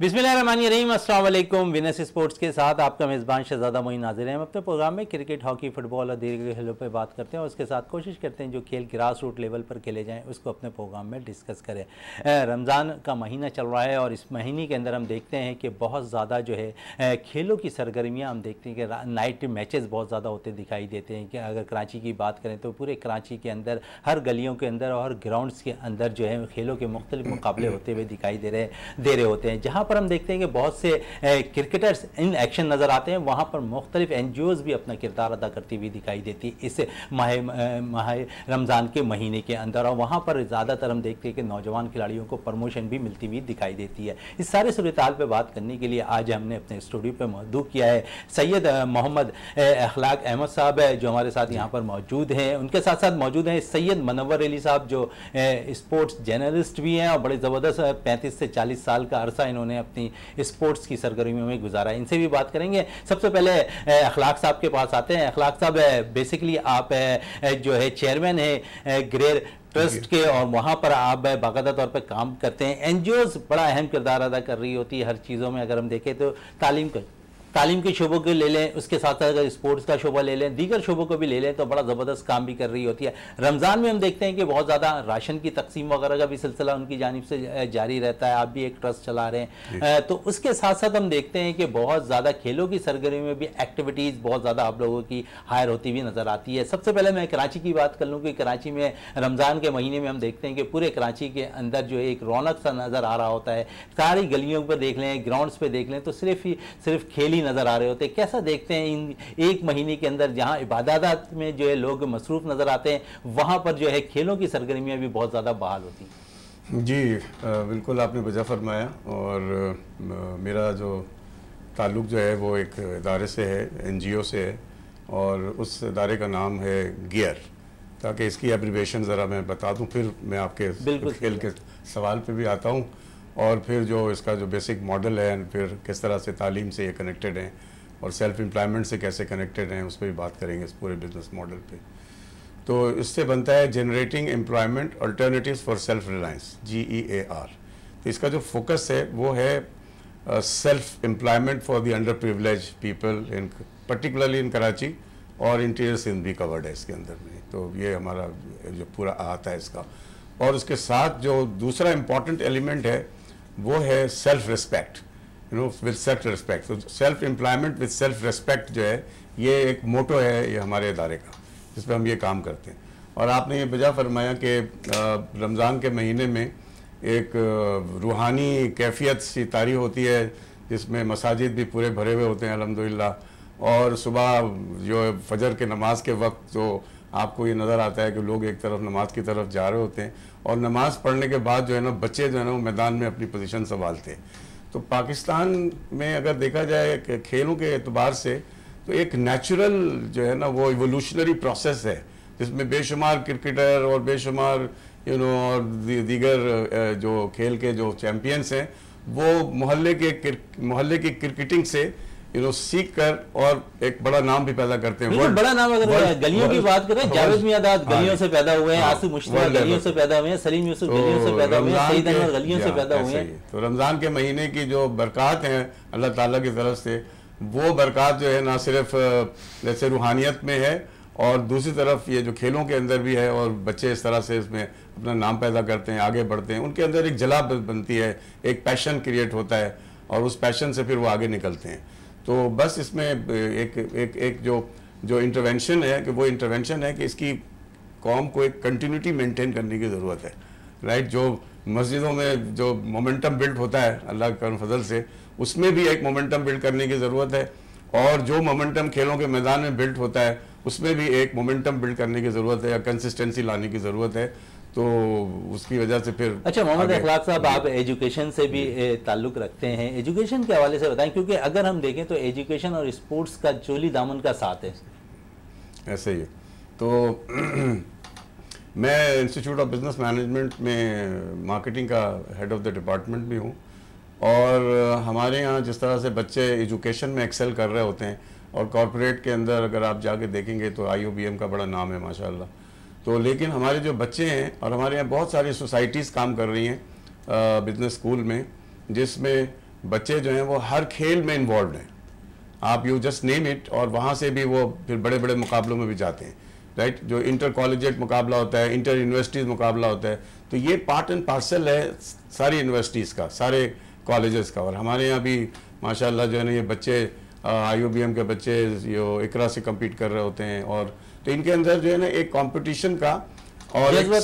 बिस्मिल्लाहिर्रहमानिर्रहीम अस्सलाम वालेकुम। विनस स्पोर्ट्स के साथ आपका मेज़बान शहजादा मोइन नाज़िर हैं। हम अपने प्रोग्राम में क्रिकेट, हॉकी, फुटबॉल और दीगर खेलों पर बात करते हैं और उसके साथ कोशिश करते हैं जो खेल ग्रास रूट लेवल पर खेले जाएँ उसको अपने प्रोग्राम में डिस्कस करें। रमज़ान का महीना चल रहा है और इस महीने के अंदर हम देखते हैं कि बहुत ज़्यादा जो है खेलों की सरगर्मियाँ हम देखते हैं कि नाइट मैचेस बहुत ज़्यादा होते दिखाई देते हैं। कि अगर कराची की बात करें तो पूरे कराची के अंदर हर गलियों के अंदर और हर ग्राउंड्स के अंदर जो है खेलों के मुख्तलिफ मुकाबले होते हुए दिखाई दे रहे होते हैं। जहाँ पर हम देखते हैं कि बहुत से क्रिकेटर्स इन एक्शन नज़र आते हैं, वहाँ पर मुख्तलिफ NGOs भी अपना किरदार अदा करती हुई दिखाई देती है इस माह रमज़ान के महीने के अंदर। और वहाँ पर ज़्यादातर हम देखते हैं कि नौजवान खिलाड़ियों को प्रमोशन भी मिलती हुई दिखाई देती है। इस सारे सूरत हाल पर बात करने के लिए आज हमने अपने स्टूडियो पर मौजूद किया है सैयद मोहम्मद अखलाक अहमद साहब जो हमारे साथ यहाँ पर मौजूद हैं। उनके साथ साथ मौजूद हैं सैयद मनवर अली साहब जो स्पोर्ट्स जर्नलिस्ट भी हैं और बड़े ज़बरदस्त 35 से 40 साल का अरसा इन्होंने अपनी स्पोर्ट्स की सरगर्मियों में गुजारा। इनसे भी बात करेंगे। सबसे पहले अखलाक साहब के पास आते हैं। अखलाक साहब, बेसिकली आप जो है चेयरमैन है ग्रेर ट्रस्ट के और वहाँ पर आप बाकायदा तौर पर काम करते हैं। NGOs बड़ा अहम किरदार अदा कर रही होती है हर चीज़ों में। अगर हम देखें तो तालीम के शोबों को ले लें, उसके साथ साथ अगर स्पोर्ट्स का शोबा ले लें, दीगर शोबों को भी ले लें तो बड़ा ज़बरदस्त काम भी कर रही होती है। रमज़ान में हम देखते हैं कि बहुत ज़्यादा राशन की तकसीम वगैरह का भी सिलसिला उनकी जानिब से जारी रहता है। आप भी एक ट्रस्ट चला रहे हैं, तो उसके साथ साथ हम देखते हैं कि बहुत ज़्यादा खेलों की सरगर्मी में भी एक्टिविटीज़ बहुत ज़्यादा आप लोगों की हायर होती हुई नज़र आती है। सबसे पहले मैं कराची की बात कर लूँ कि कराची में रमज़ान के महीने में हम देखते हैं कि पूरे कराची के अंदर जो है एक रौनक सा नज़र आ रहा होता है। सारी गलियों पर देख लें, ग्राउंड्स पर देख लें तो सिर्फ खेल नजर आ रहे होते हैं। कैसा देखते हैं इन एक महीने के अंदर जहां इबादत में जो है लोग मसरूफ नजर आते हैं, वहां पर जो है खेलों की सरगर्मियां भी बहुत ज़्यादा बहाल होती हैं? जी बिल्कुल, आपने बजा फरमाया। और मेरा जो ताल्लुक जो है वो एक इदारे से है, NGO से है, और उस इदारे का नाम है GEAR। ताकि इसकी एब्रिवेशन ज़रा मैं बता दूँ, फिर मैं आपके खेल के सवाल पर भी आता हूँ और फिर जो इसका जो बेसिक मॉडल है, फिर किस तरह से तालीम से ये कनेक्टेड हैं और सेल्फ एम्प्लॉयमेंट से कैसे कनेक्टेड हैं, उस पर भी बात करेंगे इस पूरे बिजनेस मॉडल पे। तो इससे बनता है generating employment alternatives for self reliance, GEAR। तो इसका जो फोकस है वो है self employment for the under privilege people in particularly in Karachi और इंटीरियर सिंध भी कवर्ड है इसके अंदर में। तो ये हमारा जो पूरा आता है इसका। और उसके साथ जो दूसरा इम्पॉर्टेंट एलिमेंट है वो है self respect, you know, with self respect. तो self employment with self respect जो है ये एक मोटो है ये हमारे इदारे का, जिस पर हम ये काम करते हैं। और आपने ये बजा फरमाया कि रमज़ान के महीने में एक रूहानी कैफियत सी तारी होती है जिसमें मसाजिद भी पूरे भरे हुए होते हैं अल्हम्दुलिल्लाह। और सुबह जो फजर के नमाज के वक्त तो आपको ये नज़र आता है कि लोग एक तरफ नमाज की तरफ जा रहे होते हैं और नमाज़ पढ़ने के बाद जो है ना बच्चे जो है ना वो मैदान में अपनी पोजीशन संभालते हैं। तो पाकिस्तान में अगर देखा जाए खेलों के एतबार से तो एक नेचुरल जो है ना वो इवोल्यूशनरी प्रोसेस है जिसमें बेशुमार क्रिकेटर और बेशुमार यू नो और दीगर जो खेल के जो चैम्पियंस हैं वो मोहल्ले की क्रिकेटिंग से यू नो सीख कर और एक बड़ा नाम भी पैदा करते हैं। बिल्कुल, बड़ा नाम। अगर गलियों की बात करें, जावेद मियां दाद गलियों से पैदा हुए हैं, आसिफ मुश्ताक गलियों से पैदा हुए हैं, सलीम यूसुफ गलियों से पैदा हुए हैं, सईद अनवर गलियों से पैदा हुए हैं। तो रमज़ान के महीने की जो बरकत है अल्लाह ताला की तरफ से, वो बरकत जो है ना सिर्फ जैसे रूहानियत में है और दूसरी तरफ ये जो खेलों के अंदर भी है और बच्चे इस तरह से इसमें अपना नाम पैदा करते हैं, आगे बढ़ते हैं, उनके अंदर एक जला बनती है, एक पैशन क्रिएट होता है और उस पैशन से फिर वो आगे निकलते हैं। तो बस इसमें एक जो इंटरवेंशन है कि वो इंटरवेंशन है कि इसकी कौम को एक कंटिन्यूटी मेंटेन करने की ज़रूरत है, राइट। जो मस्जिदों में जो मोमेंटम बिल्ड होता है अल्लाह के फजल से, उसमें भी एक मोमेंटम बिल्ड करने की ज़रूरत है और जो मोमेंटम खेलों के मैदान में बिल्ड होता है उसमें भी एक मोमेंटम बिल्ड करने की ज़रूरत है या कंसिस्टेंसी लाने की ज़रूरत है। तो उसकी वजह से फिर अच्छा। मोहम्मद अखलाक साहब, आप एजुकेशन से भी ताल्लुक़ रखते हैं, एजुकेशन के हवाले से बताएं, क्योंकि अगर हम देखें तो एजुकेशन और स्पोर्ट्स का चोली दामन का साथ है। ऐसे ही तो मैं इंस्टीट्यूट ऑफ बिजनेस मैनेजमेंट में मार्केटिंग का हेड ऑफ़ द डिपार्टमेंट भी हूँ और हमारे यहाँ जिस तरह से बच्चे एजुकेशन में एक्सेल कर रहे होते हैं और कॉरपोरेट के अंदर अगर आप जाके देखेंगे तो IOBM का बड़ा नाम है माशाल्लाह। तो लेकिन हमारे जो बच्चे हैं और हमारे यहाँ बहुत सारी सोसाइटीज़ काम कर रही हैं बिजनेस स्कूल में, जिसमें बच्चे जो हैं वो हर खेल में इन्वॉल्व हैं, आप यू जस्ट नेम इट, और वहाँ से भी वो फिर बड़े बड़े मुकाबलों में भी जाते हैं, राइट। जो इंटर कॉलेजिएट मुकाबला होता है, इंटर यूनिवर्सिटीज़ मुकाबला होता है, तो ये पार्ट एंड पार्सल है सारी यूनिवर्सिटीज़ का, सारे कॉलेजेस का। और हमारे यहाँ भी माशाल्लाह जो है ना, ये बच्चे IOBM के बच्चे यो इकरा से कम्पीट कर रहे होते हैं, और तो इनके अंदर जो है ना एक कॉम्पिटिशन का और जज्बा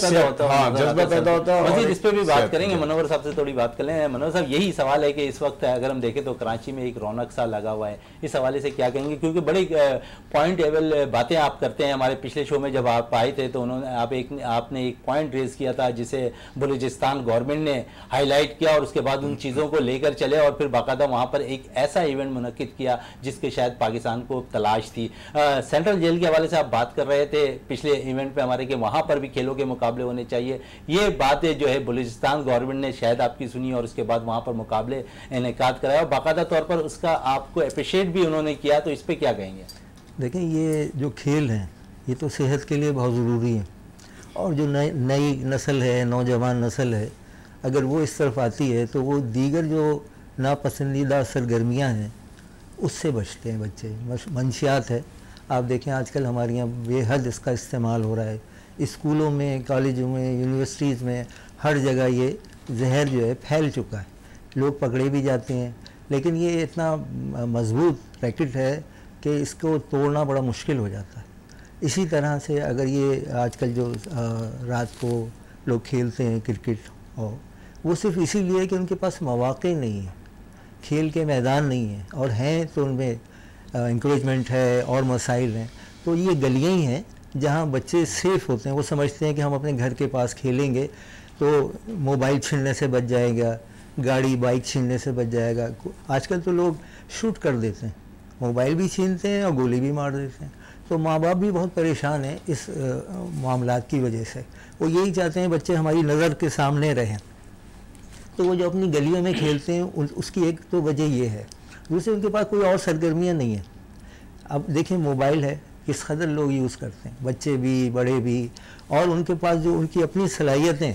पैदा होता है। मजीद इस पर भी बात करेंगे, मनोहर साहब से थोड़ी बात कर लें। मनोहर साहब, यही सवाल है कि इस वक्त अगर हम देखें तो कराची में एक रौनक सा लगा हुआ है, इस हवाले से क्या कहेंगे? क्योंकि बड़ी पॉइंट एवल बातें आप करते हैं। हमारे पिछले शो में जब आप आए थे तो आपने एक पॉइंट रेज किया था जिसे बलूचिस्तान गवर्नमेंट ने हाईलाइट किया, और उसके बाद उन चीज़ों को लेकर चले और फिर बाकायदा वहाँ पर एक ऐसा इवेंट मुनक्किद किया जिसके शायद पाकिस्तान को तलाश थी। सेंट्रल जेल के हवाले से आप बात कर रहे थे पिछले इवेंट पर हमारे, कि वहाँ पर खेलों के मुकाबले होने चाहिए। ये बातें जो है बलूचिस्तान गवर्नमेंट ने शायद आपकी सुनी और उसके बाद वहां पर मुकाबले इनेकाद कराया और बाकायदा तौर पर उसका आपको अप्रिशिएट भी उन्होंने किया, तो इस पे क्या कहेंगे? देखें, ये जो खेल हैं ये तो सेहत के लिए बहुत ज़रूरी है, और जो नई नस्ल है, नौजवान नस्ल है, अगर वो इस तरफ आती है तो वो दीगर जो नापसंदीदा सरगर्मियाँ हैं उससे बचते हैं बच्चे। मंशियात है, आप देखें आजकल हमारे यहाँ बेहद इसका इस्तेमाल हो रहा है, स्कूलों में, कॉलेजों में, यूनिवर्सिटीज़ में, हर जगह ये जहर जो है फैल चुका है, लोग पकड़े भी जाते हैं। लेकिन ये इतना मजबूत रैकेट है कि इसको तोड़ना बड़ा मुश्किल हो जाता है। इसी तरह से अगर ये आजकल जो रात को लोग खेलते हैं क्रिकेट, और वो सिर्फ इसीलिए कि उनके पास मौक़े नहीं हैं, खेल के मैदान नहीं हैं, और हैं तो उनमें इंक्रेजमेंट है और मसाइल हैं। तो ये गलियाँ ही हैं जहाँ बच्चे सेफ़ होते हैं। वो समझते हैं कि हम अपने घर के पास खेलेंगे तो मोबाइल छीनने से बच जाएगा, गाड़ी बाइक छीनने से बच जाएगा। आजकल तो लोग शूट कर देते हैं, मोबाइल भी छीनते हैं और गोली भी मार देते हैं। तो माँ बाप भी बहुत परेशान हैं इस मामलात की वजह से। वो यही चाहते हैं बच्चे हमारी नज़र के सामने रहें, तो वो जो अपनी गलियों में खेलते हैं उसकी एक तो वजह ये है। दूसरे, उनके पास कोई और सरगर्मियाँ नहीं हैं। अब देखें, मोबाइल है, किस कदर लोग यूज़ करते हैं, बच्चे भी बड़े भी, और उनके पास जो उनकी अपनी सलाहियतें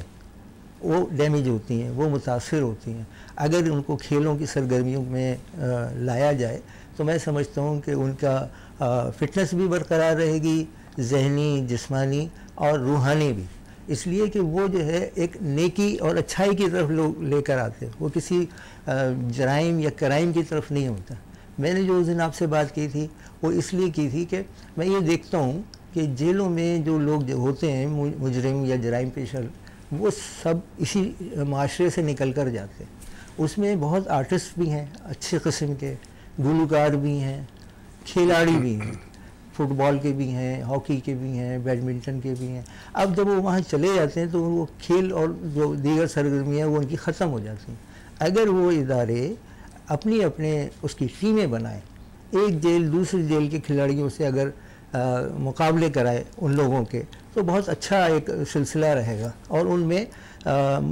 वो डैमेज होती हैं, वो मुतासर होती हैं। अगर उनको खेलों की सरगर्मियों में लाया जाए तो मैं समझता हूँ कि उनका फिटनेस भी बरकरार रहेगी, जहनी, जिस्मानी और रूहानी भी। इसलिए कि वो जो है एक नेकी और अच्छाई की तरफ लोग लेकर आते हैं, वो किसी जराइम या क्राइम की तरफ नहीं होता। मैंने जो उस दिन आपसे बात की थी वो इसलिए की थी कि मैं ये देखता हूँ कि जेलों में जो लोग होते हैं मुजरिम या जराइम पेशा, वो सब इसी माशरे से निकल कर जाते हैं। उसमें बहुत आर्टिस्ट भी हैं अच्छे किस्म के, गुलकार भी हैं, खिलाड़ी भी हैं, फुटबॉल के भी हैं, हॉकी के भी हैं, बैडमिंटन के भी हैं। अब जब वो वहाँ चले जाते हैं तो वो खेल और जो दीगर सरगर्मियाँ वो उनकी ख़त्म हो जाती हैं। अगर वो इदारे अपनी उसकी टीमें बनाएं, एक जेल दूसरी जेल के खिलाड़ियों से अगर मुकाबले कराए उन लोगों के, तो बहुत अच्छा एक सिलसिला रहेगा और उनमें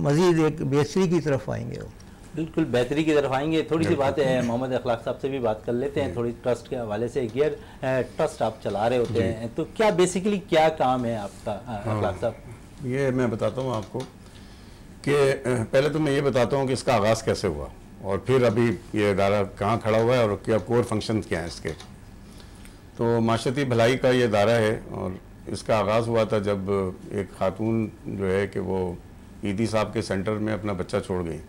मज़ीद एक बेहतरी की तरफ आएंगे वो। बिल्कुल बेहतरी की तरफ आएंगे। थोड़ी सी बात है, मोहम्मद अखलाक साहब से भी बात कर लेते हैं थोड़ी ट्रस्ट के हवाले से। गियर ट्रस्ट आप चला रहे होते हैं, तो क्या बेसिकली क्या काम है आपका अखलाक साहब? ये मैं बताता हूँ आपको कि पहले तो मैं ये बताता हूँ कि इसका आगाज़ कैसे हुआ और फिर अभी ये इदारा कहाँ खड़ा हुआ है और क्या कोर फंक्शन क्या हैं इसके। तो माशरती भलाई का ये इदारा है और इसका आगाज़ हुआ था जब एक खातून जो है कि वो ईदी साहब के सेंटर में अपना बच्चा छोड़ गई,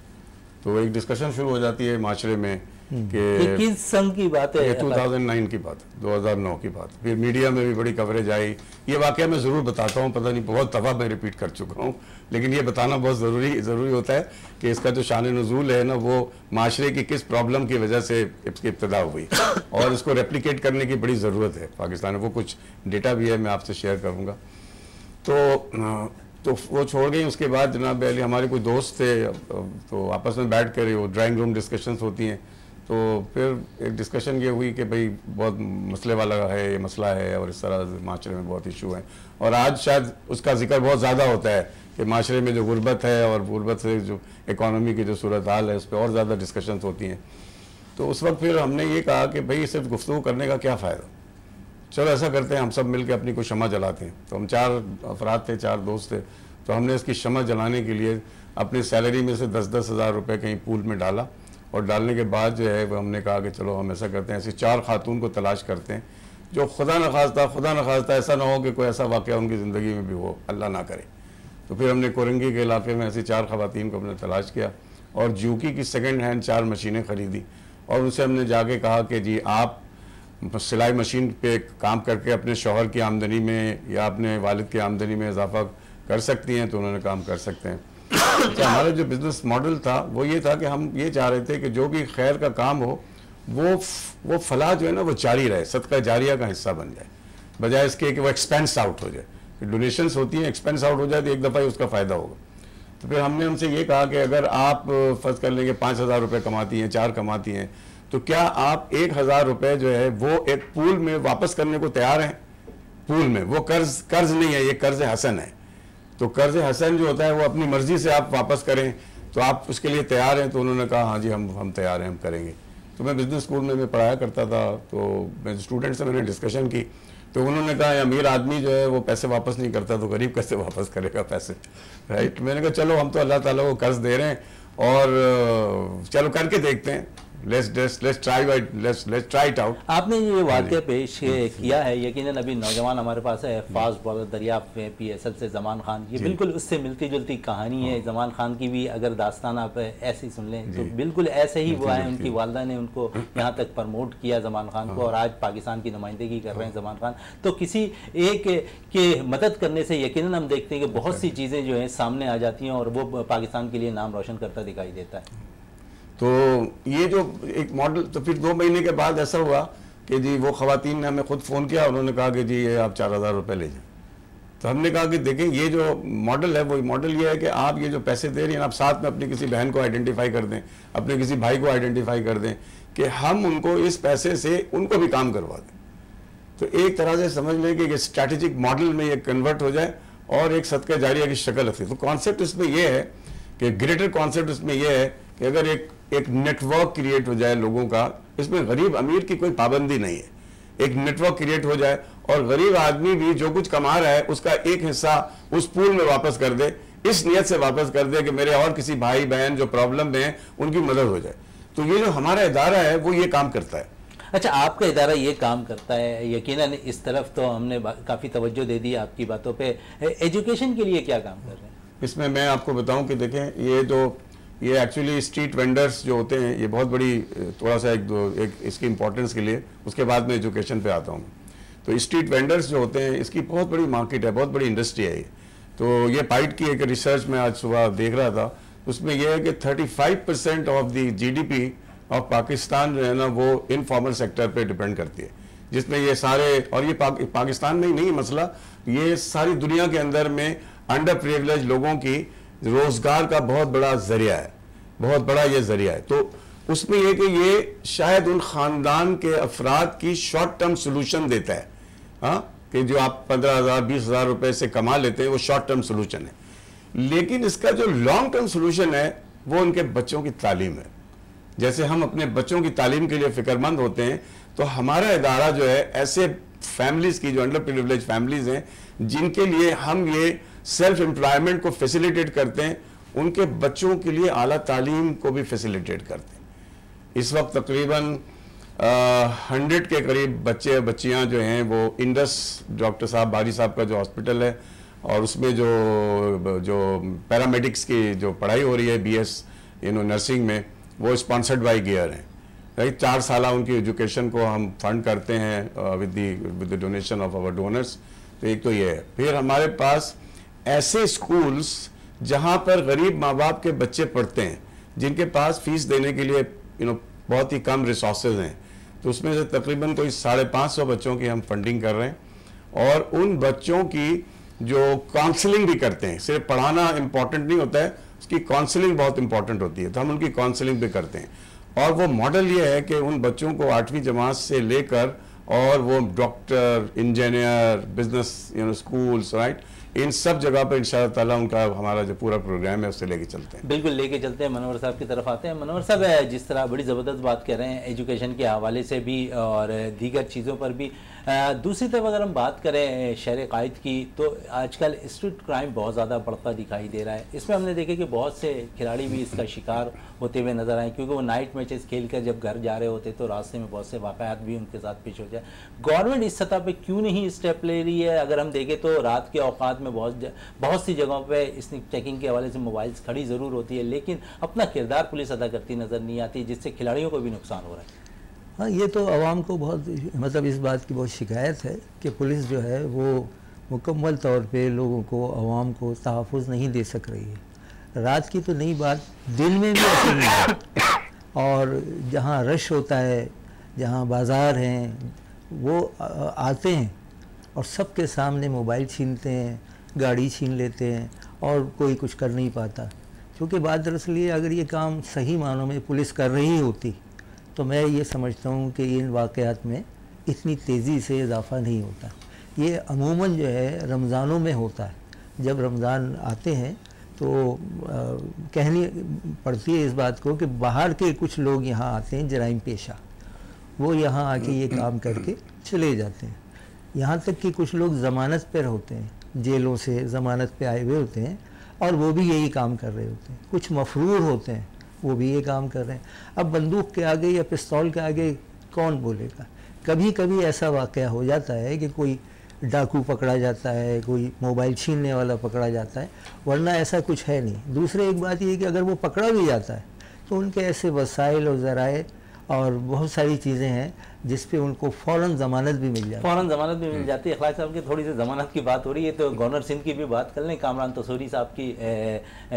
तो एक डिस्कशन शुरू हो जाती है माशरे में कि किस सन की बात है? 2009 की बात, 2009 की बात। फिर मीडिया में भी बड़ी कवरेज आई। ये वाकया मैं ज़रूर बताता हूँ, पता नहीं बहुत दफ़ा मैं रिपीट कर चुका हूँ, लेकिन ये बताना बहुत ज़रूरी होता है कि इसका जो शान नुज़ूल है ना, वो माशरे की किस प्रॉब्लम की वजह से इसकी इब्तदा हुई और इसको रेप्लिकेट करने की बड़ी ज़रूरत है पाकिस्तान में। वो कुछ डेटा भी है, मैं आपसे शेयर करूँगा। तो वो छोड़ गई। उसके बाद जनाब अली हमारे कोई दोस्त थे, तो आपस में बैठ कर वो ड्राइंग रूम डिस्कशंस होती हैं, तो फिर एक डिस्कशन ये हुई कि भाई बहुत मसले वाला है, ये मसला है और इस तरह माशरे में बहुत इशू हैं। और आज शायद उसका जिक्र बहुत ज़्यादा होता है कि माशरे में जो गुर्बत है और गुर्बत से जो इकॉनमी की जो सूरत हाल है उस पर और ज़्यादा डिस्कशंस होती हैं। तो उस वक्त फिर हमने ये कहा कि भाई सिर्फ गुफ्तगू करने का क्या फ़ायदा, चलो ऐसा करते हैं हम सब मिलकर अपनी कोई शमा जलाते हैं। तो हम 4 अफराद थे 4 दोस्त थे, तो हमने इसकी शमा जलाने के लिए अपनी सैलरी में से 10-10 हज़ार रुपये कहीं पूल में डाला और डालने के बाद जो है वो हमने कहा कि चलो हम ऐसा करते हैं, ऐसी 4 खातून को तलाश करते हैं जो खुदा न खास्ता ऐसा ना हो कि कोई ऐसा वाक़या उनकी ज़िंदगी में भी हो, अल्लाह ना करे। तो फिर हमने कोरंगी के इलाके में ऐसी 4 ख़वातीन को हमने तलाश किया और जूकी की सेकेंड हैंड 4 मशीनें ख़रीदी और उनसे हमने जाके कहा कि जी आप सिलाई मशीन पे काम करके अपने शौहर की आमदनी में या अपने वालिद की आमदनी में इजाफा कर सकती हैं, तो उन्होंने काम कर सकते हैं। तो हमारा जो बिज़नेस मॉडल था वो ये था कि हम ये चाह रहे थे कि जो भी खैर का काम हो वो फलाह जो है ना वो जारी रहे, सदका जारिया का हिस्सा बन जाए, बजाय इसके कि वो एक्सपेंस आउट हो जाए। कि डोनेशंस होती हैं, एक्सपेंस आउट हो जाए तो एक दफ़ा ही उसका फ़ायदा होगा। तो फिर हमने उनसे ये कहा कि अगर आप फर्ज कर लेंगे 5000 रुपये कमाती हैं, 4 कमाती हैं, तो क्या आप 1000 रुपये जो है वो एक पूल में वापस करने को तैयार हैं? पूल में वो कर्ज नहीं है, ये कर्ज हसन है। तो कर्ज हसन जो होता है वो अपनी मर्जी से आप वापस करें, तो आप उसके लिए तैयार हैं? तो उन्होंने कहा हाँ जी हम तैयार हैं, हम करेंगे। तो मैं बिज़नेस स्कूल में पढ़ाया करता था, तो मैं स्टूडेंट से मैंने डिस्कशन की, तो उन्होंने कहा अमीर आदमी जो है वो पैसे वापस नहीं करता, तो गरीब कैसे वापस करेगा पैसे, राइट। मैंने कहा चलो हम तो अल्लाह ताला को कर्ज दे रहे हैं और चलो करके देखते हैं, let's try it out। आपने ये वाक़या पेश किया है, यकीनन अभी नौजवान हमारे पास है फास्ट बॉलर दरिया PSL से जमान खान, ये बिल्कुल उससे मिलती जुलती कहानी है। जमान खान की भी अगर दास्तान आप ऐसे ही सुन लें तो बिल्कुल ऐसे ही वो आए, उनकी वालदा ने उनको यहाँ तक प्रमोट किया जमान खान को, और आज पाकिस्तान की नुमाइंदगी कर रहे हैं जमान खान। तो किसी एक के मदद करने से यकीनन हम देखते हैं कि बहुत सी चीज़ें जो हैं सामने आ जाती हैं और वो पाकिस्तान के लिए नाम रोशन करता दिखाई देता है। तो ये जो एक मॉडल, तो फिर 2 महीने के बाद ऐसा हुआ कि जी वो ख़वातीन ने हमें खुद फ़ोन किया, उन्होंने कहा कि जी ये आप 4000 रुपये ले जाएं। तो हमने कहा कि देखें ये जो मॉडल है वो मॉडल ये है कि आप ये जो पैसे दे रही हैं, आप साथ में अपनी किसी बहन को आइडेंटिफाई कर दें, अपने किसी भाई को आइडेंटिफाई कर दें कि हम उनको इस पैसे से उनको भी काम करवा दें। तो एक तरह से समझ लें कि स्ट्रैटेजिक मॉडल में ये कन्वर्ट हो जाए और एक सदका जारिया की शक्ल रखती। तो कॉन्सेप्ट इसमें यह है कि ग्रेटर कॉन्सेप्ट इसमें यह है कि अगर एक नेटवर्क क्रिएट हो जाए लोगों का, इसमें गरीब अमीर की कोई पाबंदी नहीं है, एक नेटवर्क क्रिएट हो जाए और गरीब आदमी भी जो कुछ कमा रहा है उसका एक हिस्सा उस पूल में वापस कर दे, इस नियत से वापस कर दे कि मेरे और किसी भाई बहन जो प्रॉब्लम में हैं उनकी मदद हो जाए। तो ये जो हमारा इदारा है वो ये काम करता है। अच्छा, आपका इदारा ये काम करता है, यकीनन इस तरफ तो हमने काफ़ी तवज्जो दे दी आपकी बातों पर। एजुकेशन के लिए क्या काम कर रहे हैं इसमें? मैं आपको बताऊँ कि देखें ये एक्चुअली स्ट्रीट वेंडर्स जो होते हैं, ये बहुत बड़ी थोड़ा सा एक इसकी इम्पोर्टेंस के लिए उसके बाद मैं एजुकेशन पे आता हूँ। तो स्ट्रीट वेंडर्स जो होते हैं इसकी बहुत बड़ी मार्केट है, बहुत बड़ी इंडस्ट्री है ये। तो ये PIDE की एक रिसर्च में आज सुबह देख रहा था, उसमें यह है कि 35% of the GDP of Pakistan जो है ना वो इनफॉर्मल सेक्टर पर डिपेंड करती है, जिसमें ये सारे, और ये पाकिस्तान में ही नहीं मसला, ये सारी दुनिया के अंदर में अंडर प्रिविलेज लोगों की रोजगार का बहुत बड़ा जरिया है, बहुत बड़ा ये जरिया है। तो उसमें यह कि ये शायद उन ख़ानदान के अफराद की शॉर्ट टर्म सोलूशन देता है, हाँ, कि जो आप 15,000 20,000 रुपये से कमा लेते हैं वो शॉर्ट टर्म सोलूशन है, लेकिन इसका जो लॉन्ग टर्म सोलूशन है वो उनके बच्चों की तालीम है। जैसे हम अपने बच्चों की तालीम के लिए फ़िक्रमंद होते हैं, तो हमारा इदारा जो है ऐसे फैमिलीज़ की, जो अंडर प्रिविलेज फैमिलीज़ हैं, जिनके लिए हम ये सेल्फ एम्प्लॉयमेंट को फैसिलिटेट करते हैं, उनके बच्चों के लिए आला तालीम को भी फैसिलिटेट करते हैं। इस वक्त तकरीबन 100 के करीब बच्चे बच्चियां जो हैं वो इंडस डॉक्टर साहब बारी साहब का जो हॉस्पिटल है, और उसमें जो पैरामेडिक्स की जो पढ़ाई हो रही है BS नर्सिंग में, वो स्पॉन्सर्ड बाय GEAR है, राइट। 4 साल उनकी एजुकेशन को हम फंड करते हैं with the donation of our donors. तो एक तो ये है, फिर हमारे पास ऐसे स्कूल्स जहाँ पर गरीब माँ बाप के बच्चे पढ़ते हैं, जिनके पास फीस देने के लिए बहुत ही कम रिसोर्सेज हैं, तो उसमें से तकरीबन कोई 550 बच्चों की हम फंडिंग कर रहे हैं और उन बच्चों की जो काउंसलिंग भी करते हैं। सिर्फ पढ़ाना इम्पॉर्टेंट नहीं होता है, उसकी काउंसलिंग बहुत इंपॉर्टेंट होती है, तो हम उनकी काउंसलिंग भी करते हैं। और वो मॉडल ये है कि उन बच्चों को 8वीं जमात से लेकर और वो doctor, engineer, business, schools, right, इन सब जगह पर इंशाअल्लाह ताला उनका हमारा जो पूरा प्रोग्राम है उससे लेके चलते हैं। बिल्कुल लेके चलते हैं। मनोहर साहब की तरफ आते हैं। मनोहर साहब, जिस तरह बड़ी ज़बरदस्त बात कर रहे हैं एजुकेशन के हवाले से भी और दीगर चीज़ों पर भी, दूसरी तरफ अगर हम बात करें शहर कायद की तो आजकल स्ट्रीट क्राइम बहुत ज़्यादा बढ़ता दिखाई दे रहा है। इसमें हमने देखा कि बहुत से खिलाड़ी भी इसका शिकार होते हुए नज़र आए, क्योंकि वो नाइट मैचेस खेलकर जब घर जा रहे होते तो रास्ते में बहुत से वाक़ात भी उनके साथ पेश हो जाए। गवर्नमेंट इस सतह पर क्यों नहीं स्टेप ले रही है? अगर हम देखें तो रात के औकात में बहुत सी जगहों पर स्निक चेकिंग के हवाले से मोबाइल्स खड़ी ज़रूर होती है, लेकिन अपना किरदार पुलिस अदा करती नज़र नहीं आती, जिससे खिलाड़ियों को भी नुकसान हो रहा है। हाँ, ये तो आवाम को बहुत इस बात की बहुत शिकायत है कि पुलिस जो है वो मुकम्मल तौर पे लोगों को, आवाम को तहफ़ुज़ नहीं दे सक रही है। रात की तो नई बात, दिन में भी ऐसा नहीं है। और जहाँ रश होता है, जहाँ बाज़ार हैं, वो आते हैं और सबके सामने मोबाइल छीनते हैं, गाड़ी छीन लेते हैं और कोई कुछ कर नहीं पाता। क्योंकि बात दरअसल ये, अगर ये काम सही मानों में पुलिस कर रही होती तो मैं ये समझता हूँ कि इन वाक़यात में इतनी तेज़ी से इजाफ़ा नहीं होता। ये अमूमन जो है रमज़ानों में होता है। जब रमज़ान आते हैं तो कहनी पड़ती है इस बात को कि बाहर के कुछ लोग यहाँ आते हैं जराइम पेशा, वो यहाँ आके ये काम करके चले जाते हैं। यहाँ तक कि कुछ लोग ज़मानत पर होते हैं, जेलों से ज़मानत पर आए हुए होते हैं और वो भी यही काम कर रहे होते हैं। कुछ मफरूर होते हैं, वो भी ये काम कर रहे हैं। अब बंदूक के आगे या पिस्तौल के आगे कौन बोलेगा? कभी कभी ऐसा वाक़या हो जाता है कि कोई डाकू पकड़ा जाता है, कोई मोबाइल छीनने वाला पकड़ा जाता है, वरना ऐसा कुछ है नहीं। दूसरे एक बात ये कि अगर वो पकड़ा भी जाता है तो उनके ऐसे वसाइल और ज़राए और बहुत सारी चीज़ें हैं जिस पे उनको फ़ौरन ज़मानत भी मिल जाती है। फ़ौरन ज़मानत भी मिल जाती है। इखलास साहब की थोड़ी सी ज़मानत की बात हो रही है तो गवर्नर सिंध की भी बात कर लें, कामरान तसूरी साहब की।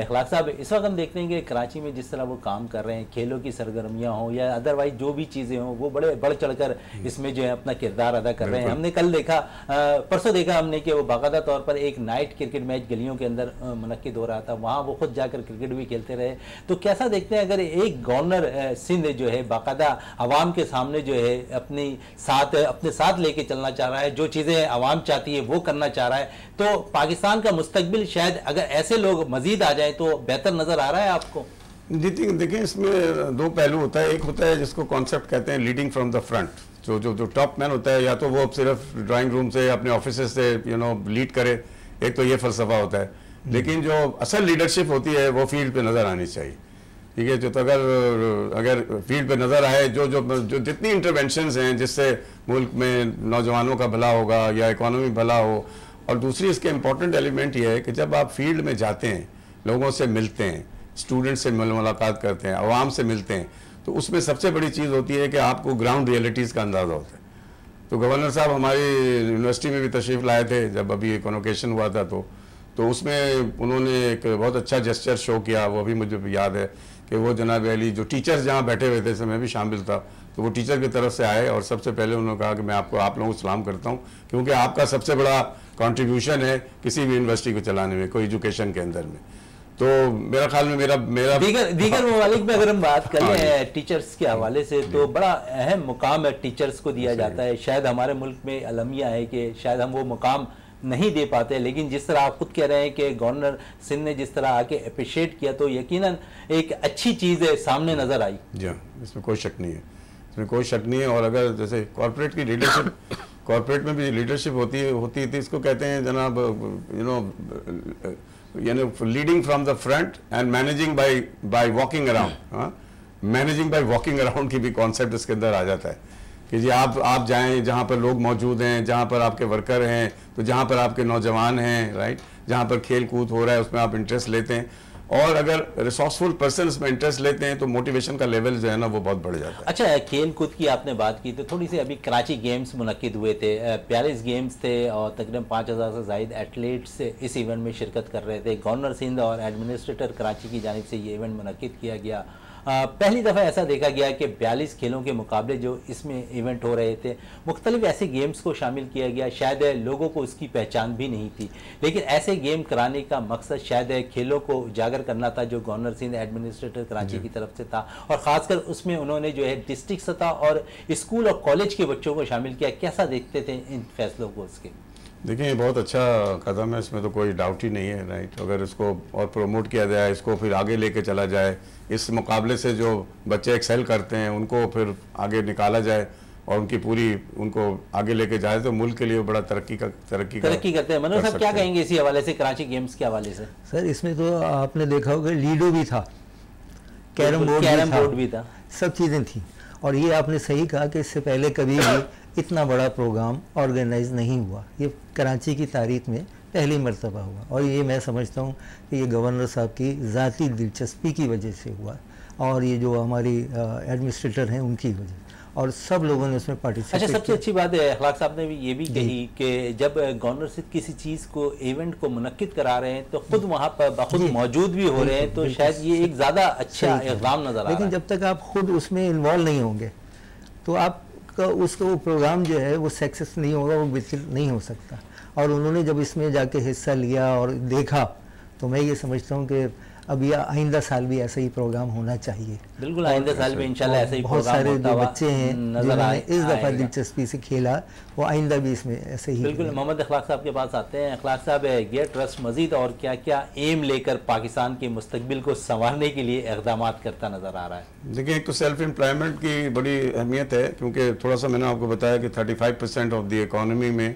इखलास साहब, इस वक्त हम देखते हैं कि कराची में जिस तरह वो काम कर रहे हैं, खेलों की सरगर्मियाँ हों या अदरवाइज जो भी चीज़ें हों, वो बड़े बढ़ चढ़ कर इसमें जो है अपना किरदार अदा कर रहे हैं। हमने कल देखा, परसों देखा हमने कि वो बाकायदा तौर पर एक नाइट क्रिकेट मैच गलियों के अंदर मुनक्किद हो रहा था, वहाँ वो खुद जाकर क्रिकेट भी खेलते रहे। तो कैसा देखते हैं अगर एक गवर्नर सिंध जो है बाकायदा आवाम के सामने जो है अपने साथ लेके चलना चाह रहा है, जो चीज़ें आवाम चाहती है वो करना चाह रहा है, तो पाकिस्तान का मुस्तकबिल शायद अगर ऐसे लोग मजीद आ जाएं तो बेहतर नज़र आ रहा है आपको? जी देखिए, इसमें दो पहलू होता है। एक होता है जिसको कॉन्सेप्ट कहते हैं लीडिंग फ्रॉम द फ्रंट, जो टॉप मैन होता है, या तो वो सिर्फ ड्राइंग रूम से अपने ऑफिस से लीड करे, एक तो ये फलसफा होता है। लेकिन जो असल लीडरशिप होती है वो फील्ड पर नज़र आनी चाहिए। ठीक है, जो तो अगर फील्ड पे नज़र आए, जो जितनी इंटरवेंशंस हैं जिससे मुल्क में नौजवानों का भला होगा या इकोनॉमी भला हो। और दूसरी इसके इम्पॉर्टेंट एलिमेंट ये है कि जब आप फील्ड में जाते हैं, लोगों से मिलते हैं, स्टूडेंट से मुलाकात करते हैं, आवाम से मिलते हैं, तो उसमें सबसे बड़ी चीज़ होती है कि आपको ग्राउंड रियलिटीज़ का अंदाज़ा होता है। तो गवर्नर साहब हमारी यूनिवर्सिटी में भी तशरीफ़ लाए थे जब अभी कॉन्वोकेशन हुआ था, तो उसमें उन्होंने एक बहुत अच्छा जेस्चर शो किया, वो भी मुझे याद है कि वो जनाब अली, जो टीचर्स जहाँ बैठे हुए थे, मैं भी शामिल था, तो वो टीचर की तरफ से आए और सबसे पहले उन्होंने कहा कि मैं आपको, आप लोगों को सलाम करता हूँ, क्योंकि आपका सबसे बड़ा कंट्रीब्यूशन है किसी भी यूनिवर्सिटी को चलाने में, कोई एजुकेशन के अंदर में। तो मेरा ख्याल में मेरा दीगर ममालिक में अगर हम बात करें टीचर्स के हवाले से तो बड़ा अहम मुकाम है टीचर्स को दिया जाता है। शायद हमारे मुल्क में अलमिया है कि शायद हम वो मुकाम नहीं दे पाते, लेकिन जिस तरह आप खुद कह रहे हैं कि गवर्नर सिंध ने जिस तरह आके अप्रिशिएट किया तो यकीनन एक अच्छी चीज़ है सामने नज़र आई। जी हाँ, इसमें कोई शक नहीं है, इसमें कोई शक नहीं है। और अगर जैसे कॉर्पोरेट की लीडरशिप कॉर्पोरेट में भी लीडरशिप होती थी, इसको कहते हैं जनाब यानी leading from the front and managing by walking around. हाँ, मैनेजिंग बाय वॉकिंग अराउंड की भी कॉन्सेप्ट इसके अंदर आ जाता है कि जी आप जाएं जहाँ पर लोग मौजूद हैं, जहाँ पर आपके वर्कर हैं, तो जहाँ पर आपके नौजवान हैं, राइट, जहाँ पर खेल कूद हो रहा है उसमें आप इंटरेस्ट लेते हैं, और अगर रिसोर्सफुल पर्सन में इंटरेस्ट लेते हैं तो मोटिवेशन का लेवल जो है ना वो बहुत बढ़ जाता है। अच्छा, खेल कूद की आपने बात की तो थोड़ी सी, अभी कराची गेम्स मुनक्किद हुए थे, 42 गेम्स थे और तकरीबन 5000 से ज़ायद एथलीट्स इस इवेंट में शिरकत कर रहे थे। गवर्नर सिंध और एडमिनिस्ट्रेटर कराची की जानिब से ये इवेंट मुनक्किद किया गया। पहली दफ़ा ऐसा देखा गया कि 42 खेलों के मुकाबले जो इसमें इवेंट हो रहे थे, मुख्तलिफ ऐसे गेम्स को शामिल किया गया, शायद लोगों को उसकी पहचान भी नहीं थी, लेकिन ऐसे गेम कराने का मकसद शायद खेलों को उजागर करना था, जो गवर्नर सिंध एडमिनिस्ट्रेटर कराची की तरफ से था। और ख़ासकर उसमें उन्होंने जो है डिस्ट्रिक्ट सतह और स्कूल और कॉलेज के बच्चों को शामिल किया। कैसा देखते थे इन फैसलों को उसके? देखिए ये बहुत अच्छा कदम है, इसमें तो कोई डाउट ही नहीं है, राइट। अगर इसको और प्रोमोट किया जाए, इसको फिर आगे लेके चला जाए, इस मुकाबले से जो बच्चे एक्सेल करते हैं उनको फिर आगे निकाला जाए और उनकी पूरी उनको आगे लेके जाए तो मुल्क के लिए बड़ा तरक्की करते हैं। मनोज साहब क्या कहेंगे इसी हवाले से, कराची गेम्स के हवाले से? सर इसमें तो आपने देखा होगा लीडो भी था, कैरम बोर्ड भी था, सब चीज़ें थी। और ये आपने सही कहा कि इससे पहले कभी भी इतना बड़ा प्रोग्राम ऑर्गेनाइज नहीं हुआ, ये कराची की तारीख में पहली मरतबा हुआ। और ये मैं समझता हूँ कि ये गवर्नर साहब की ज़ाती दिलचस्पी की वजह से हुआ और ये जो हमारी एडमिनिस्ट्रेटर हैं उनकी वजह, और सब लोगों ने उसमें पार्टिसिपेट। अच्छा, सबसे अच्छी बात है, अखलाक साहब ने भी ये भी कही कि जब गवर्नर से किसी चीज़ को, इवेंट को मुनक्किद करा रहे हैं तो खुद वहाँ पर बखुद मौजूद भी हो रहे हैं, तो शायद ये एक ज़्यादा अच्छा इक़दाम नज़र आ रहा है। लेकिन जब तक आप खुद उसमें इन्वॉल्व नहीं होंगे तो आपका उसका वो प्रोग्राम जो है वो सक्सेस नहीं होगा, वो बेहतर नहीं हो सकता। और उन्होंने जब इसमें जाके हिस्सा लिया और देखा तो मैं ये समझता हूँ कि अब यह आइंदा साल भी ऐसा ही प्रोग्राम होना चाहिए। बिल्कुल, आइंदा साल भी इंशाल्लाह ऐसा ही प्रोग्राम। बहुत सारे जो बच्चे हैं जिन्होंने इस दफ़ा दिलचस्पी से खेला वो आइंदा भी इसमें ऐसे ही। बिल्कुल, मोहम्मद अखलाक साहब के पास आते हैं। अखलाक साहब, गियर ट्रस्ट मजीद और क्या क्या एम लेकर पाकिस्तान के मुस्तकबिल को संवारने के लिए इकदाम करता नज़र आ रहा है? देखिए, एक तो सेल्फ एम्प्लॉयमेंट की बड़ी अहमियत है, क्योंकि थोड़ा सा मैंने आपको बताया कि 35% ऑफ दी इकॉनमी में,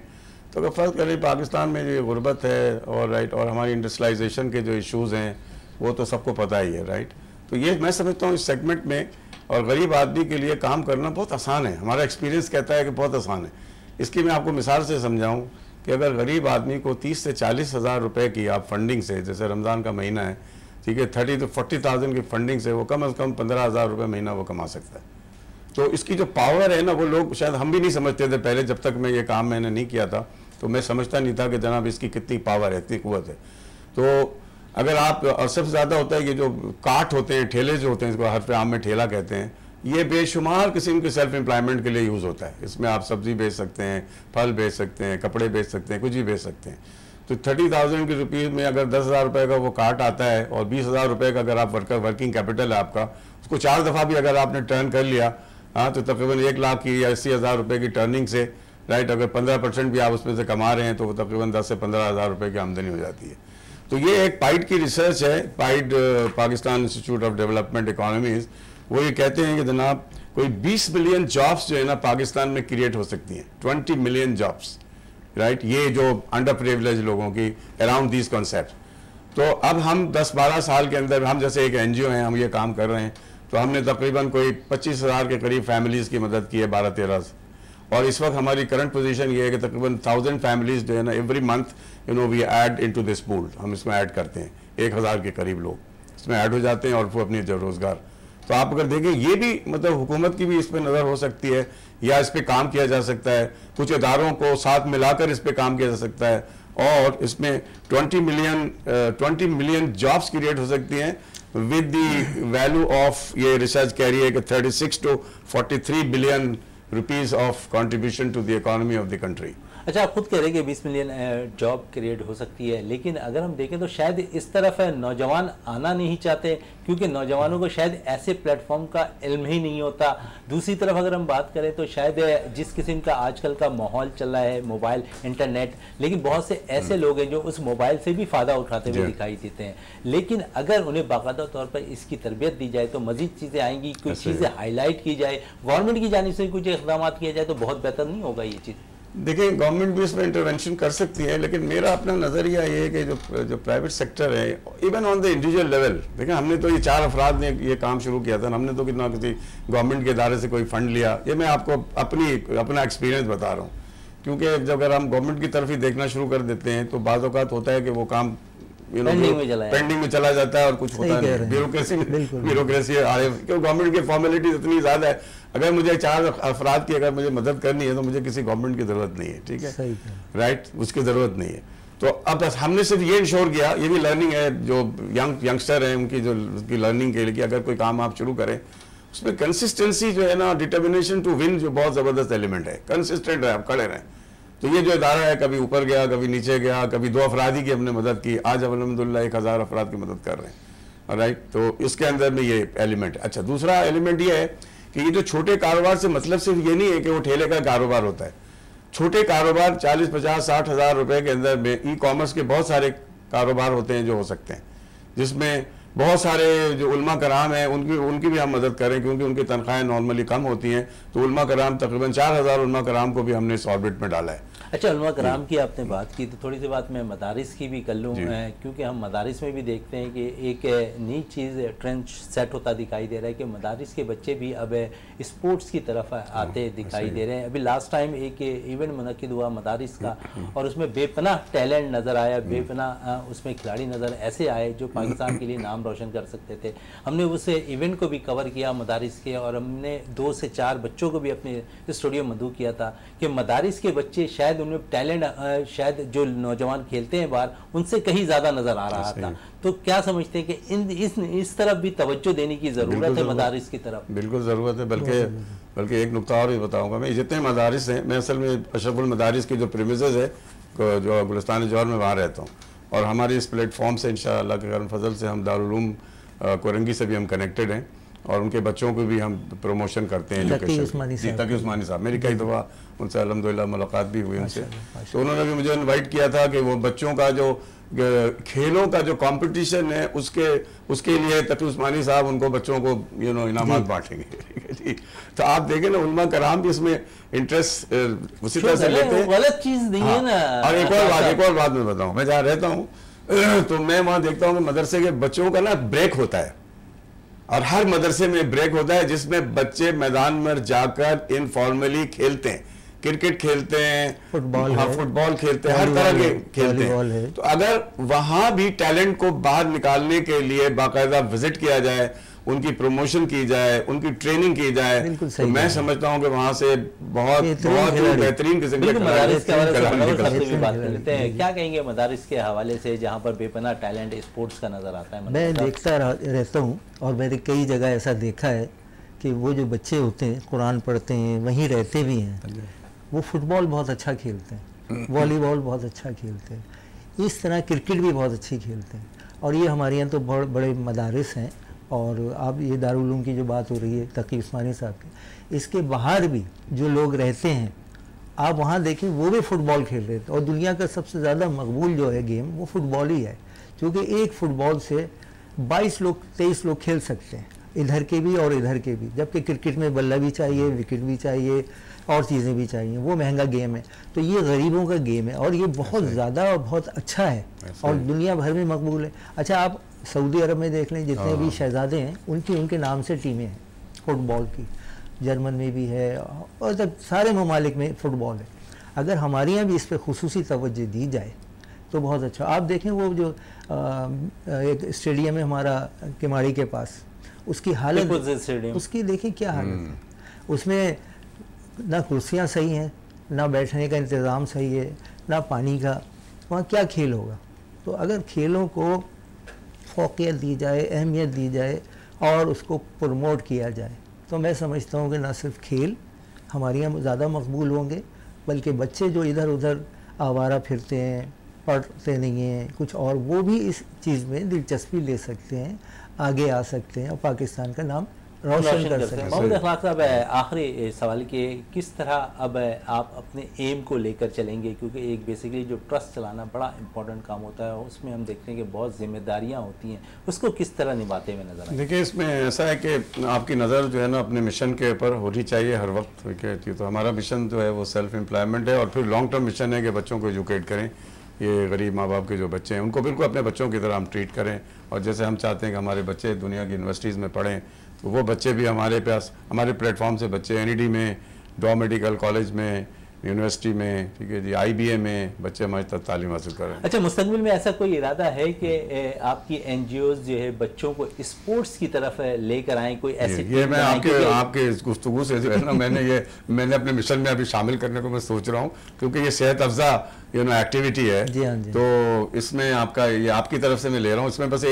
तो अगर फर्ज करें पाकिस्तान में जो गुरबत है और राइट और हमारी इंडस्ट्रियलाइजेशन के जो इश्यूज़ हैं वो तो सबको पता ही है, राइट। तो ये मैं समझता हूँ इस सेगमेंट में और गरीब आदमी के लिए काम करना बहुत आसान है, हमारा एक्सपीरियंस कहता है कि बहुत आसान है। इसकी मैं आपको मिसाल से समझाऊं कि अगर गरीब आदमी को 30 से 40 हज़ार रुपये की आप फंडिंग से, जैसे रमज़ान का महीना है, ठीक है, 30 to 40,000 की फंडिंग से वो कम से कम 15,000 रुपये महीना वो कमा सकता है। तो इसकी जो पावर है ना, वो लोग शायद हम भी नहीं समझते थे पहले, जब तक मैं ये काम मैंने नहीं किया था तो मैं समझता नहीं था कि जनाब इसकी कितनी पावर है, इतनी क़ुव्वत है। तो अगर आप, और सबसे ज़्यादा होता है कि जो काट होते हैं, ठेले जो होते हैं, इसको हर पे आम में ठेला कहते हैं, ये बेशुमार किस्म के सेल्फ एम्प्लॉयमेंट के लिए यूज़ होता है। इसमें आप सब्ज़ी बेच सकते हैं, फल बेच सकते हैं, कपड़े बेच सकते हैं, कुछ भी बेच सकते हैं। तो 30,000 के रुपीज़ में अगर 10,000 रुपये का वो काट आता है और 20,000 रुपये का अगर आप वर्किंग कैपिटल है आपका, उसको 4 दफ़ा भी अगर आपने टर्न कर लिया, हाँ, तो तकरीबन 1 लाख की या 80,000 रुपये की टर्निंग से, राइट, अगर 15% भी आप उसमें से कमा रहे हैं तो तकरीबन 10 से 15,000 रुपये की आमदनी हो जाती है। तो ये एक पाइड की रिसर्च है, PIDE Pakistan institute of development economies, वो ये कहते हैं कि जनाब कोई 20 मिलियन जॉब्स जो है ना पाकिस्तान में क्रिएट हो सकती हैं, 20 मिलियन जॉब्स, राइट, ये जो अंडर प्रिविलेज लोगों की अराउंड दिस कॉन्सेप्ट। तो अब हम 10-12 साल के अंदर, हम जैसे एक NGO हैं, हम ये काम कर रहे हैं, तो हमने तकरीबन कोई 25,000 के करीब फैमिलीज़ की मदद की है 12-13 से, और इस वक्त हमारी करंट पोजीशन ये है कि तकरीबन 1000 फैमिलीज जो है ना every month we add into this pool, हम इसमें ऐड करते हैं 1000 के करीब लोग इसमें ऐड हो जाते हैं और वो अपने रोज़गार। तो आप अगर देखें ये भी मतलब हुकूमत की भी इस पर नज़र हो सकती है, या इस पर काम किया जा सकता है, कुछ इदारों को साथ मिलाकर इस पर काम किया जा सकता है, और इसमें 20 मिलियन जॉब्स क्रिएट हो सकती हैं विद द वैल्यू ऑफ, ये रिसर्च कह रही है कि 36 to 43 billion rupees of contribution to the economy of the country. अच्छा, आप खुद कह रहे हैं कि 20 मिलियन जॉब क्रिएट हो सकती है, लेकिन अगर हम देखें तो शायद इस तरफ नौजवान आना नहीं चाहते, क्योंकि नौजवानों को शायद ऐसे प्लेटफॉर्म का इल्म ही नहीं होता। दूसरी तरफ अगर हम बात करें तो शायद जिस किस्म का आजकल का माहौल चल रहा है, मोबाइल, इंटरनेट, लेकिन बहुत से ऐसे लोग हैं जो उस मोबाइल से भी फ़ायदा उठाते हुए दिखाई देते हैं, लेकिन अगर उन्हें बाकायदा तौर पर इसकी तरबियत दी जाए तो मज़ीद चीज़ें आएँगी, कुछ चीज़ें हाईलाइट की जाए, गवर्नमेंट की जानिब से कुछ इक़दाम किया जाए तो बहुत बेहतर नहीं होगा ये चीज़? देखिए, गवर्नमेंट भी इसमें इंटरवेंशन कर सकती है, लेकिन मेरा अपना नज़रिया ये है कि जो प्राइवेट सेक्टर है, even on the individual level, देखें हमने तो ये 4 अफराद ने ये काम शुरू किया था, हमने तो कितना किसी गवर्नमेंट के इदारे से कोई फ़ंड लिया। ये मैं आपको अपना एक्सपीरियंस बता रहा हूँ, क्योंकि जब अगर हम गवर्नमेंट की तरफ ही देखना शुरू कर देते हैं तो बाज़ औक़ात होता है कि वो काम पेंडिंग में चला जाता है और कुछ होता है, ब्यूरोक्रेसी आ रही है, क्योंकि गवर्नमेंट की फॉर्मेलिटीज इतनी ज़्यादा है। अगर मुझे 4 अफराद की अगर मुझे मदद करनी है तो मुझे किसी गवर्नमेंट की ज़रूरत नहीं है, ठीक है, राइट, उसकी ज़रूरत नहीं है। तो अब हमने सिर्फ ये इंश्योर किया, ये भी लर्निंग है जो यंगस्टर हैं उनकी, जो उसकी लर्निंग के लिए अगर कोई काम आप शुरू करें उसमें कंसिस्टेंसी जो है ना, डिटर्मिनेशन टू विन जो बहुत ज़बरदस्त एलिमेंट है, कंसिस्टेंट है, आप खड़े रहें। तो ये जो इदारा है कभी ऊपर गया, कभी नीचे गया, कभी 2 अफराद ही की हमने मदद की, आज अलहमदुलिल्लाह 1000 अफराद की मदद कर रहे हैं, राइट। तो इसके अंदर में ये एलिमेंट। अच्छा, दूसरा एलिमेंट ये है कि ये जो छोटे कारोबार से मतलब सिर्फ ये नहीं है कि वो ठेले का कारोबार होता है, छोटे कारोबार 40-50-60 हज़ार रुपए के अंदर में ई कॉमर्स के बहुत सारे कारोबार होते हैं जो हो सकते हैं, जिसमें बहुत सारे जो उलमा कराम हैं उनकी भी हम मदद करें क्योंकि उनकी तनख्वाहें नॉर्मली कम होती हैं। तो उलमा कराम तकरीबन 4000 उलमा कराम को भी हमने इस ऑर्बिट में डाला है। अच्छा, उलमा कराम की आपने बात की तो थोड़ी सी बात मैं मदारिस की भी कर लूँ क्योंकि हम मदारिस में भी देखते हैं कि एक नई चीज़ ट्रेंड सेट होता दिखाई दे रहा है कि मदारिस के बच्चे भी अब स्पोर्ट्स की तरफ आते दिखाई दे रहे हैं। अभी लास्ट टाइम एक इवेंट मुनक़िद हुआ मदारिस का और उसमें बेपनाह टैलेंट नज़र आया, बेपनाह उसमें खिलाड़ी नज़र ऐसे आए जो पाकिस्तान के लिए नाम रोशन कर सकते थे। हमने उस इवेंट को भी कवर किया मदारिस के और हमने 2 से 4 बच्चों को भी अपने स्टूडियो में मदू किया था कि मदारिस के बच्चे शायद उनमें टैलेंट शायद जो नौजवान खेलते हैं बाहर उनसे कहीं ज़्यादा नज़र आ रहा था। तो क्या समझते हैं कि इस तरफ भी तवज्जो देने की ज़रूरत है मदारिस की तरफ? बिल्कुल ज़रूरत है। बल्कि एक नुकता और भी बताऊँगा मैं, जितने मदारिस हैं, मैं असल में अशरफुल मदारिस के जो प्रीमिसेस है जो गुलिस्तान जौहर में वहाँ रहता हूँ और हमारे इस प्लेटफॉर्म से इंशाअल्लाह के करम फजल से हम दारुल उलूम कराची से भी हम कनेक्टेड हैं और उनके बच्चों को भी हम प्रमोशन करते हैं। तकी उस्मानी साहब, मेरी कई दफ़ा उनसे अल्हम्दुलिल्लाह मुलाकात भी हुई उनसे, तो उन्होंने भी मुझे इनवाइट किया था कि वो बच्चों का जो खेलों का जो कंपटीशन है उसके लिए तकी उस्मानी साहब उनको बच्चों को इनामात बांटेंगे। तो आप देखें ना, उलमा कराम भी इसमें इंटरेस्ट उसी तरह से लेते हैं। गलत चीज़ नहीं है ना। और एक और बात मैं बताऊँ, मैं जहाँ रहता हूँ तो मैं वहाँ देखता हूँ कि मदरसे के बच्चों का ना ब्रेक होता है और हर मदरसे में ब्रेक होता है जिसमें बच्चे मैदान में जाकर इनफॉर्मली खेलते हैं, क्रिकेट खेलते हैं, फुटबॉल खेलते हैं, हर तरह के खेलते हैं। तो अगर वहाँ भी टैलेंट को बाहर निकालने के लिए बाकायदा विजिट किया जाए, उनकी प्रमोशन की जाए, उनकी ट्रेनिंग की जाए, तो मैं समझता हूँ कि वहाँ से बहुत बेहतरीन किस्म के मदारिस के हवाले से भी बात कर लेते हैं। क्या कहेंगे मदारिस के हवाले से जहाँ पर बेपनाह टैलेंट स्पोर्ट्स का नज़र आता है? मैं देखता रहता हूँ और मैंने कई जगह ऐसा देखा है कि वो जो बच्चे होते हैं कुरान पढ़ते हैं, वहीं रहते भी हैं, वो फुटबॉल बहुत अच्छा खेलते हैं, वॉलीबॉल बहुत अच्छा खेलते हैं, इस तरह क्रिकेट भी बहुत अच्छी खेलते हैं। और ये हमारे यहाँ तो बहुत बड़े मदारिस हैं और अब ये दारुल उलूम की जो बात हो रही है तकी उस्मानी साहब की, इसके बाहर भी जो लोग रहते हैं आप वहाँ देखें वो भी फुटबॉल खेल रहे थे और दुनिया का सबसे ज़्यादा मकबूल जो है गेम वो फुटबॉल ही है क्योंकि एक फुटबॉल से 23 लोग खेल सकते हैं, इधर के भी और इधर के भी, जबकि क्रिकेट में बल्ला भी चाहिए, विकेट भी चाहिए और चीज़ें भी चाहिए, वो महंगा गेम है। तो ये गरीबों का गेम है और ये बहुत ज़्यादा और बहुत अच्छा है और दुनिया भर में मकबूल है। अच्छा, आप सऊदी अरब में देख लें, जितने भी शहजादे हैं उनके नाम से टीमें हैं फुटबॉल की, जर्मन में भी है और जब सारे ममालिक में फुटबॉल है। अगर हमारे यहाँ भी इस पर खुसूसी तवज्जो दी जाए तो बहुत अच्छा। आप देखें वो जो एक स्टेडियम है हमारा किमाड़ी के पास, उसकी हालत उसकी देखें क्या हालत है, उसमें ना कुर्सियाँ सही हैं, ना बैठने का इंतज़ाम सही है, ना पानी का, वहाँ क्या खेल होगा। तो अगर खेलों को फोकियत दी जाए, अहमियत दी जाए और उसको प्रमोट किया जाए तो मैं समझता हूँ कि ना सिर्फ खेल हमारे यहाँ ज़्यादा मकबूल होंगे बल्कि बच्चे जो इधर उधर आवारा फिरते हैं, पढ़ते नहीं हैं कुछ, और वो भी इस चीज़ में दिलचस्पी ले सकते हैं, आगे आ सकते हैं और पाकिस्तान का नाम रोशन कर सकते हैं। मोहम्मद अखलाक साहब, आखिरी सवाल के किस तरह अब आप अपने एम को लेकर चलेंगे क्योंकि एक बेसिकली जो ट्रस्ट चलाना बड़ा इंपॉर्टेंट काम होता है, उसमें हम देखते हैं कि बहुत जिम्मेदारियां होती हैं, उसको किस तरह निभाते हुए नजर आए? देखिए, इसमें ऐसा है कि आपकी नज़र जो है ना अपने मिशन के ऊपर होनी चाहिए हर वक्त। तो हमारा मिशन जो है वो सेल्फ एम्प्लॉयमेंट है और फिर लॉन्ग टर्म मिशन है कि बच्चों को एजुकेट करें। ये गरीब माँ बाप के जो बच्चे हैं उनको बिल्कुल अपने बच्चों की तरह हम ट्रीट करें और जैसे हम चाहते हैं कि हमारे बच्चे दुनिया की यूनिवर्सिटीज़ में पढ़ें तो वो बच्चे भी हमारे पास, हमारे प्लेटफॉर्म से बच्चे एनईडी में, डॉ मेडिकल कॉलेज में, यूनिवर्सिटी में, ठीक है जी, IBA में बच्चे हमारे तक तालीम हासिल कर रहे हैं। अच्छा, मुस्तकबिल में ऐसा कोई इरादा है कि आपकी NGOs जो है बच्चों को स्पोर्ट्स की तरफ लेकर आएँ? कोई ऐसी ये मैं आपके गुफ्तगू से जो है ना मैंने अपने मिशन में अभी शामिल करने को मैं सोच रहा हूँ क्योंकि ये सेहत अफजा एक्टिविटी है। जी हाँ जी। तो इसमें आपका ये आपकी तरफ से मैं ले रहा हूँ। इसमें बस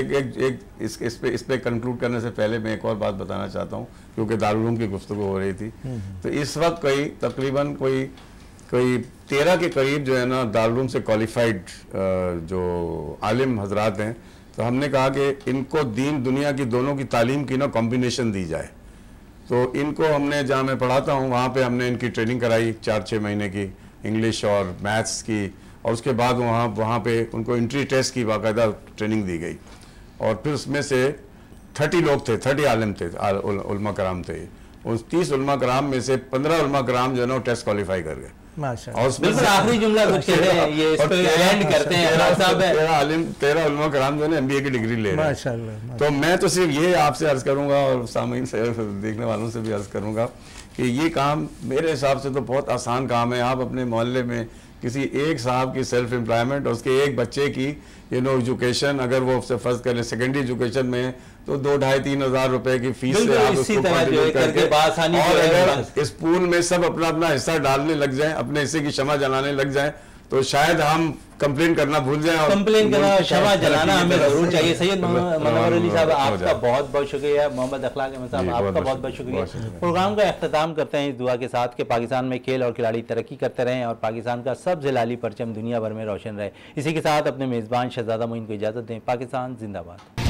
इस पे कंक्लूड करने से पहले मैं एक और बात बताना चाहता हूँ क्योंकि दारुल उलूम की गुफ्तगू हो रही थी तो इस वक्त तकरीबन 13 के करीब जो है ना दारुल उलूम से क्वालिफाइड जो आलिम हजरात हैं, तो हमने कहा कि इनको दीन दुनिया की दोनों की तालीम की ना कॉम्बिनेशन दी जाए। तो इनको हमने, जहाँ मैं पढ़ाता हूँ वहाँ पे हमने इनकी ट्रेनिंग कराई 4-6 महीने की इंग्लिश और मैथ्स की, और उसके बाद वहाँ पे उनको इंट्री टेस्ट की बाकायदा ट्रेनिंग दी गई। और फिर उसमें से 30 लोग थे, 30 आलिम थे, उलमा कराम थे। उस 30 उलमा कराम में से 15 उलमा कराम जो है ना टेस्ट क्वालिफाई कर गए। बिल्कुल आखिरी जुमला करते हैं। 13 उलमा कराम जो है ना MBA की डिग्री ले रहे हैं। तो मैं तो सिर्फ ये आपसे अर्ज करूँगा और सामईन से देखने वालों से भी अर्ज करूँगा कि ये काम मेरे हिसाब से तो बहुत आसान काम है। आप अपने मोहल्ले में किसी एक साहब की सेल्फ एम्प्लॉयमेंट और उसके एक बच्चे की एजुकेशन, अगर वो उससे फर्ज कर ले सेकेंडरी एजुकेशन में, तो 2-2,5-3 हज़ार रुपए की फीस से आप उसको करके, और अगर इस पूल में सब अपना अपना हिस्सा डालने लग जाए, अपने हिस्से की क्षमा जलाने लग जाए, तो शायद हम कंप्लेन करना भूल जाए। कंप्लेन करना, क्षमा जलाना हमें जरूर चाहिए। सैयद मनोहर अली साहब आपका बहुत बहुत शुक्रिया। मोहम्मद अखलाक अहमद साहब आपका बहुत बहुत शुक्रिया। प्रोग्राम का अख्ताम करते हैं इस दुआ के साथ कि पाकिस्तान में खेल और खिलाड़ी तरक्की करते रहें और पाकिस्तान का सब जिलाली परचम दुनिया भर में रोशन रहे। इसी के साथ अपने मेज़बान शहजादा मोइन को इजाज़त दें। पाकिस्तान जिंदाबाद।